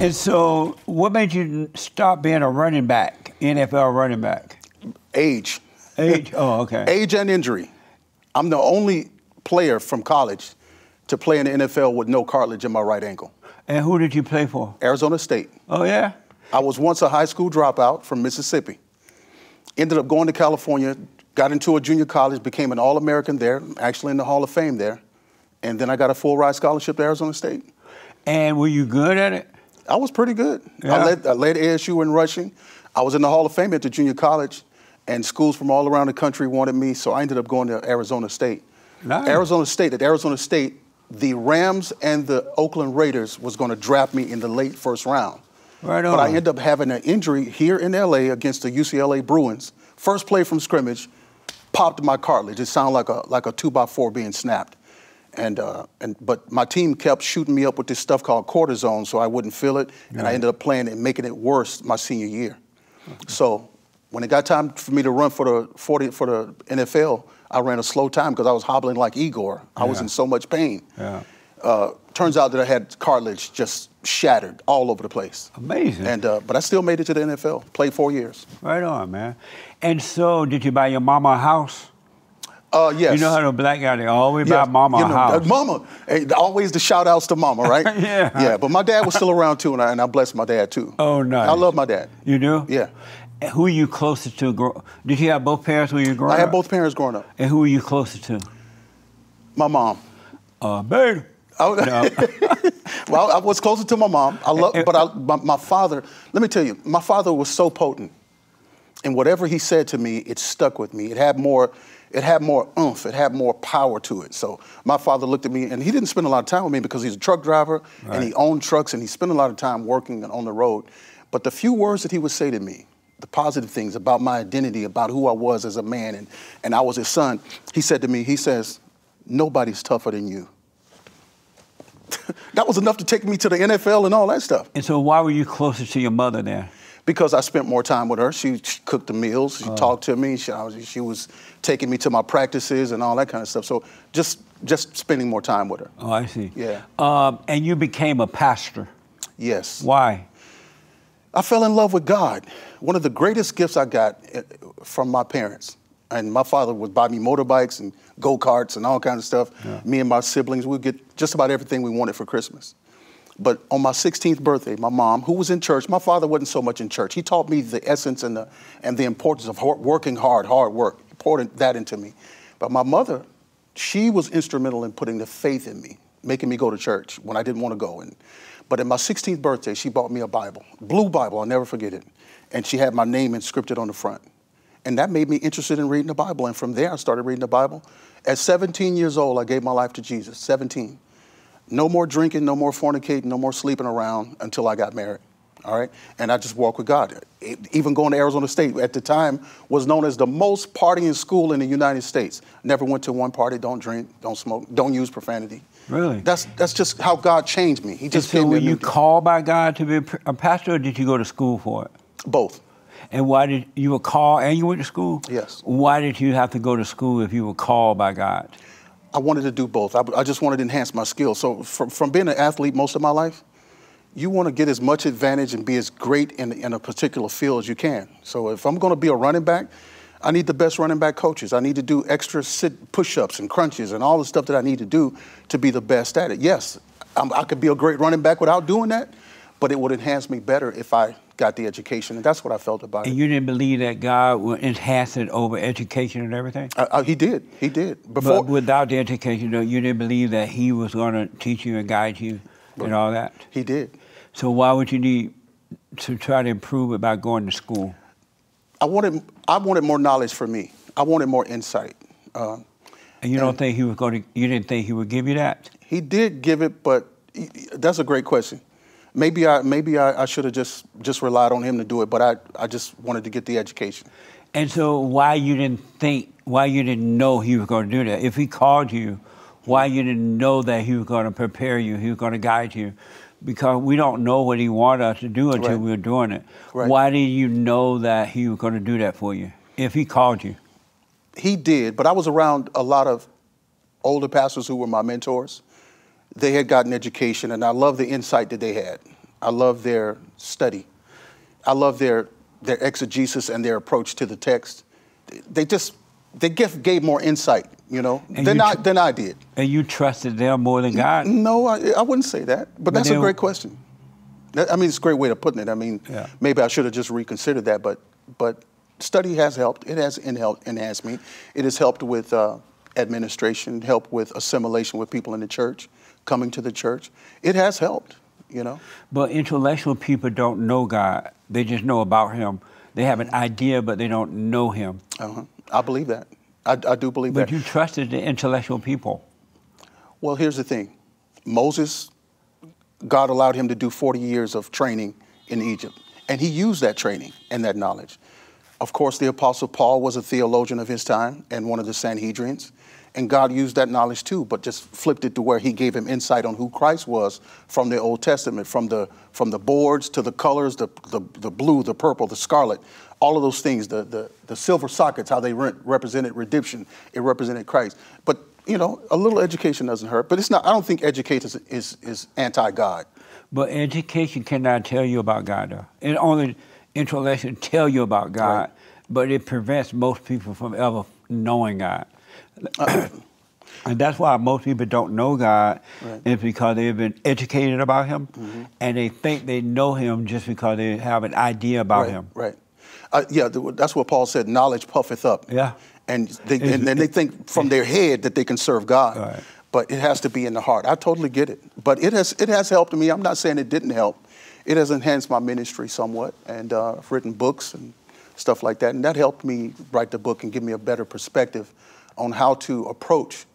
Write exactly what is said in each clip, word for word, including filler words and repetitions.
And so what made you stop being a running back, N F L running back? Age. Age, oh, okay. Age and injury. I'm the only player from college to play in the N F L with no cartilage in my right ankle. And who did you play for? Arizona State. Oh, yeah? I was once a high school dropout from Mississippi. Ended up going to California, got into a junior college, became an All-American there, actually in the Hall of Fame there. And then I got a full-ride scholarship to Arizona State. And were you good at it? I was pretty good. Yeah. I, led, I led A S U in rushing. I was in the Hall of Fame at the junior college, and schools from all around the country wanted me, so I ended up going to Arizona State. Nice. Arizona State, at Arizona State, the Rams and the Oakland Raiders was going to draft me in the late first round. Right on. But I ended up having an injury here in L A against the U C L A Bruins. First play from scrimmage, popped my cartilage. It sounded like a, like a two by four being snapped. And, uh, and, but my team kept shooting me up with this stuff called cortisone so I wouldn't feel it, yeah. and I ended up playing and making it worse my senior year. Okay. So when it got time for me to run for the, forty, for the N F L, I ran a slow time because I was hobbling like Igor. I yeah. was in so much pain. Yeah. Uh, turns out that I had cartilage just shattered all over the place. Amazing. And, uh, but I still made it to the N F L, played four years. Right on, man. And so did you buy your mama a house? Uh, yes. You know how the black guy, they always yes. buy mama you know, a house. Mama, always the shout outs to mama, right? yeah. Yeah, but my dad was still around too, and I, and I blessed my dad too. Oh, nice. I love my dad. You do? Yeah. And who are you closest to? Did you have both parents when you were growing up? I had up? both parents growing up. And who were you closest to? My mom. Uh, baby. I, no. Well, I was closer to my mom. I love, but I, my, my father, let me tell you, my father was so potent. And whatever he said to me, it stuck with me. It had more, it had more oomph. It had more power to it. So my father looked at me, and he didn't spend a lot of time with me because he's a truck driver, right. and he owned trucks, and he spent a lot of time working on the road. But the few words that he would say to me, the positive things about my identity, about who I was as a man, and, and I was his son, he said to me, he says, nobody's tougher than you. That was enough to take me to the N F L and all that stuff. And so why were you closer to your mother then? Because I spent more time with her. She, she cooked the meals. She oh. talked to me. She, I was, she was taking me to my practices and all that kind of stuff. So just just spending more time with her. Oh, I see. Yeah. Um, and you became a pastor. Yes. Why? I fell in love with God. One of the greatest gifts I got from my parents. And my father would buy me motorbikes and go-karts and all kinds of stuff. Yeah. Me and my siblings, we'd get just about everything we wanted for Christmas. But on my sixteenth birthday, my mom, who was in church, my father wasn't so much in church. He taught me the essence and the, and the importance of hard, working hard, hard work. He poured that into me. But my mother, she was instrumental in putting the faith in me, making me go to church when I didn't want to go. And, but in my sixteenth birthday, she bought me a Bible, blue Bible, I'll never forget it. And she had my name inscripted on the front. And that made me interested in reading the Bible. And from there, I started reading the Bible. At seventeen years old, I gave my life to Jesus, seventeen. No more drinking, no more fornicating, no more sleeping around until I got married, all right? And I just walked with God. Even going to Arizona State at the time was known as the most partying school in the United States. Never went to one party, don't drink, don't smoke, don't use profanity. Really? That's, that's just how God changed me. He just gave me a new. So were you called by God to be a pastor, or did you go to school for it? Both. And why did you were called and you went to school? Yes. Why did you have to go to school if you were called by God? I wanted to do both. I, I just wanted to enhance my skills. So from, from being an athlete most of my life, you want to get as much advantage and be as great in, in a particular field as you can. So if I'm going to be a running back, I need the best running back coaches. I need to do extra sit push-ups and crunches and all the stuff that I need to do to be the best at it. Yes, I'm, I could be a great running back without doing that, but it would enhance me better if I got the education, and that's what I felt about it. And you didn't believe that God would enhance it over education and everything? Uh, uh, he did. He did. Before, but without the education, though, you didn't believe that he was going to teach you and guide you and all that? He did. So why would you need to try to improve it by going to school? I wanted, I wanted more knowledge for me. I wanted more insight. Uh, and you and don't think he was going to, you didn't think he would give you that? He did give it, but he, that's a great question. Maybe I maybe I, I should have just just relied on him to do it, but I, I just wanted to get the education. And so why you didn't think, why you didn't know he was going to do that? If he called you, why you didn't know that he was going to prepare you, he was going to guide you? Because we don't know what he wanted us to do until right. we were doing it. Right. Why did you know that he was going to do that for you if he called you? He did, but I was around a lot of older pastors who were my mentors. They had gotten education, and I love the insight that they had. I love their study. I love their, their exegesis and their approach to the text. They just, they gave, gave more insight, you know, and than, you I, than I did. And you trusted them more than God? No, I, I wouldn't say that, but, but that's a great question. I mean, it's a great way of putting it. I mean, yeah. maybe I should have just reconsidered that, but but study has helped. It has enhanced me. It has helped with uh, administration, helped with assimilation with people in the church, coming to the church. It has helped, you know. But intellectual people don't know God. They just know about him. They have an idea, but they don't know him. Uh-huh. I believe that. I, I do believe but that. But you trusted the intellectual people. Well, here's the thing. Moses... God allowed him to do forty years of training in Egypt, and he used that training and that knowledge. Of course, the Apostle Paul was a theologian of his time and one of the Sanhedrins, and God used that knowledge too, but just flipped it to where he gave him insight on who Christ was from the Old Testament, from the, from the boards to the colors, the, the, the blue, the purple, the scarlet, all of those things, the, the, the silver sockets, how they re- represented redemption, it represented Christ. But you know, a little education doesn't hurt, but it's not, I don't think education is, is, is anti-God. But education cannot tell you about God, though. It only intellectually tell you about God, right. But it prevents most people from ever knowing God. Uh, and that's why most people don't know God, right. Is because they've been educated about him, mm-hmm. and they think they know him just because they have an idea about right, him. Right, uh, yeah, that's what Paul said, knowledge puffeth up. Yeah. And they, and then they think from their head that they can serve God, right. But it has to be in the heart. I totally get it, but it has it has helped me. I'm not saying it didn't help. It has enhanced my ministry somewhat, and uh, I've written books and stuff like that, and that helped me write the book and give me a better perspective on how to approach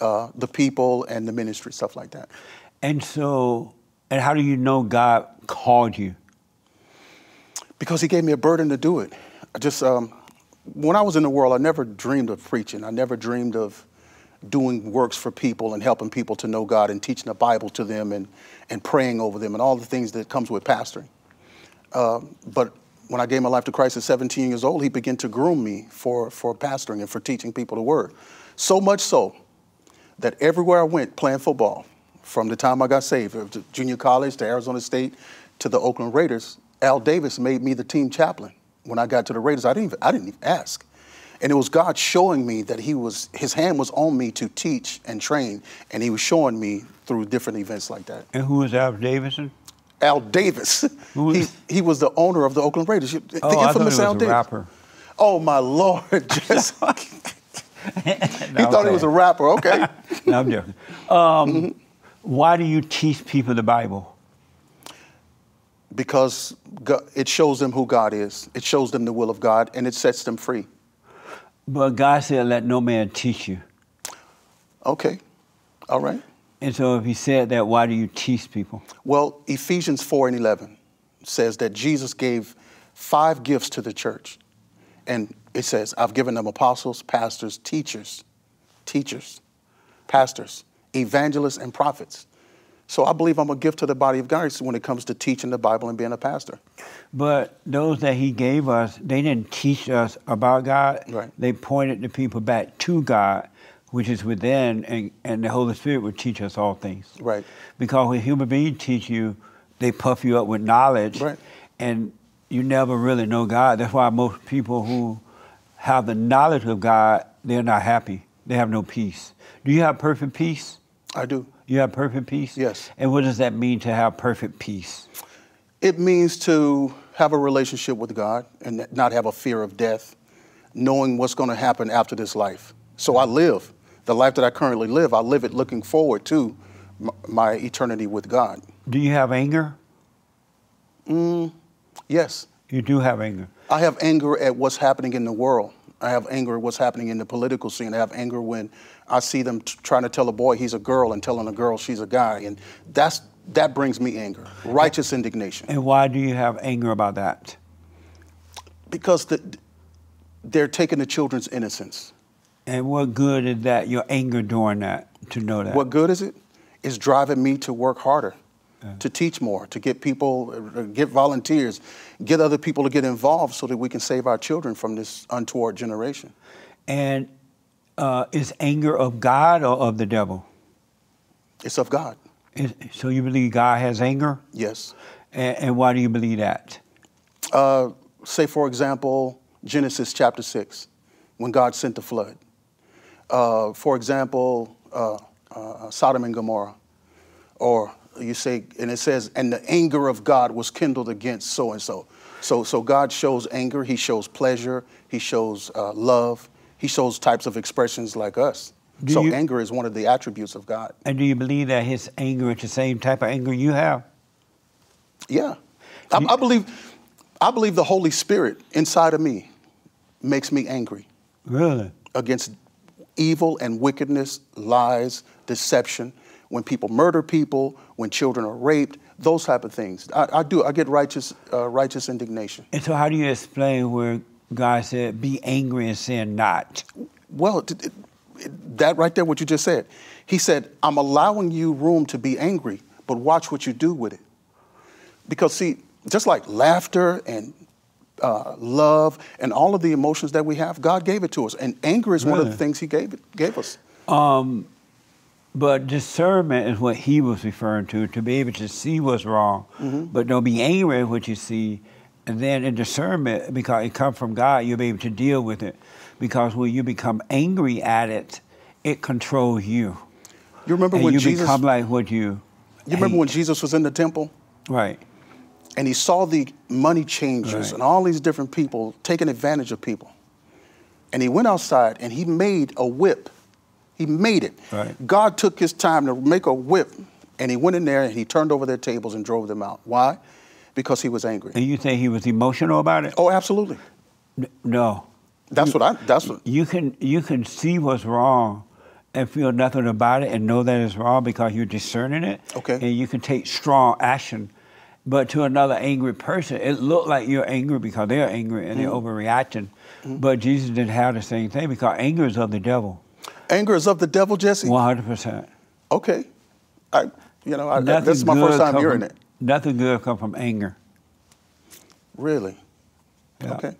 uh, the people and the ministry, stuff like that. And so, and how do you know God called you? Because he gave me a burden to do it. I just. Um, When I was in the world, I never dreamed of preaching. I never dreamed of doing works for people and helping people to know God and teaching the Bible to them and, and praying over them and all the things that comes with pastoring. Uh, but when I gave my life to Christ at seventeen years old, he began to groom me for, for pastoring and for teaching people the word. So much so that everywhere I went playing football, from the time I got saved, to junior college, to Arizona State, to the Oakland Raiders, Al Davis made me the team chaplain. When I got to the Raiders, I didn't even, I didn't even ask. And it was God showing me that he was, his hand was on me to teach and train, and he was showing me through different events like that. And who was Al Davis? Al Davis. Who was he, he was the owner of the Oakland Raiders. The oh, infamous I thought he was Al a Davis. Rapper. Oh, my Lord. Just, no, he thought okay. he was a rapper. Okay. No, I'm joking. Um, mm-hmm. Why do you teach people the Bible? Because God, it shows them who God is. It shows them the will of God, and it sets them free. But God said, let no man teach you. Okay. All right. And so if he said that, why do you teach people? Well, Ephesians four and eleven says that Jesus gave five gifts to the church. And it says, I've given them apostles, pastors, teachers, teachers, pastors, evangelists, and prophets. So I believe I'm a gift to the body of Christ when it comes to teaching the Bible and being a pastor. But those that he gave us, they didn't teach us about God. Right. They pointed the people back to God, which is within, and, and the Holy Spirit would teach us all things. Right. Because when human beings teach you, they puff you up with knowledge, right. And you never really know God. That's why most people who have the knowledge of God, they're not happy. They have no peace. Do you have perfect peace? I do. You have perfect peace? Yes. And what does that mean to have perfect peace? It means to have a relationship with God and not have a fear of death, knowing what's going to happen after this life. So I live. The life that I currently live, I live it looking forward to my eternity with God. Do you have anger? Mm, yes. You do have anger. I have anger at what's happening in the world. I have anger at what's happening in the political scene. I have anger when I see them t- trying to tell a boy he's a girl and telling a girl she's a guy. And that's that brings me anger, righteous indignation. And why do you have anger about that? Because the, they're taking the children's innocence. And what good is that, your anger doing that, to know that? What good is it? It's driving me to work harder. Yeah. To teach more, to get people, get volunteers, get other people to get involved so that we can save our children from this untoward generation. And uh, is anger of God or of the devil? It's of God. Is, so you believe God has anger? Yes. And, and why do you believe that? Uh, say, for example, Genesis chapter six, when God sent the flood. Uh, for example, uh, uh, Sodom and Gomorrah, or you say, and it says, and the anger of God was kindled against so and so. So, so God shows anger. He shows pleasure. He shows uh, love. He shows types of expressions like us. Do so you, anger is one of the attributes of God. And do you believe that his anger is the same type of anger you have? Yeah. I, I believe I believe the Holy Spirit inside of me makes me angry. Really? Against evil and wickedness, lies, deception. When people murder people, when children are raped, those type of things. I, I do. I get righteous uh, righteous indignation. And so how do you explain where God said, be angry and sin not? Well, it, it, that right there, what you just said. He said, I'm allowing you room to be angry, but watch what you do with it. Because, see, just like laughter and uh, love and all of the emotions that we have, God gave it to us. And anger is really one of the things he gave it, gave us. Um, but discernment is what he was referring to, to be able to see what's wrong, mm-hmm. but don't be angry at what you see. And then in discernment, because it comes from God, you'll be able to deal with it. Because when you become angry at it, it controls you. You remember and when you Jesus, become like what you You hate. Remember when Jesus was in the temple? Right. And he saw the money changers right. and all these different people taking advantage of people. And he went outside and he made a whip. He made it. Right. God took his time to make a whip. And he went in there and he turned over their tables and drove them out. Why? Because he was angry. And you think he was emotional about it? Oh, absolutely. No. That's you, what I, that's what. You can, you can see what's wrong and feel nothing about it and know that it's wrong because you're discerning it. Okay. And you can take strong action. But to another angry person, it looked like you're angry because they're angry and mm-hmm. they're overreacting. Mm-hmm. But Jesus didn't have the same thing because anger is of the devil. Anger is of the devil, Jesse? one hundred percent. Okay. I, you know, I, this is my first time hearing it. Nothing good comes from anger. Really? Yeah. Okay.